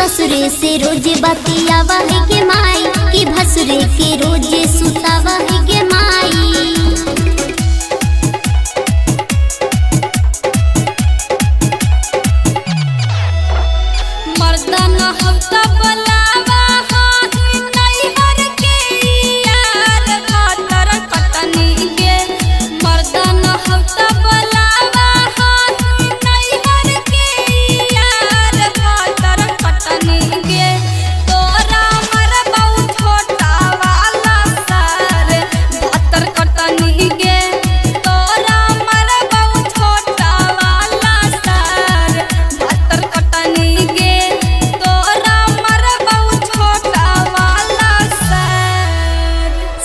ससुरे से रोज बतिया वही के माई की भसुरे के रोज सुता वही के माई।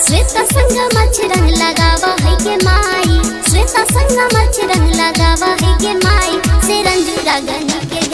श्वेता संग मच रंग लगावा है के माई से रंजू रागन के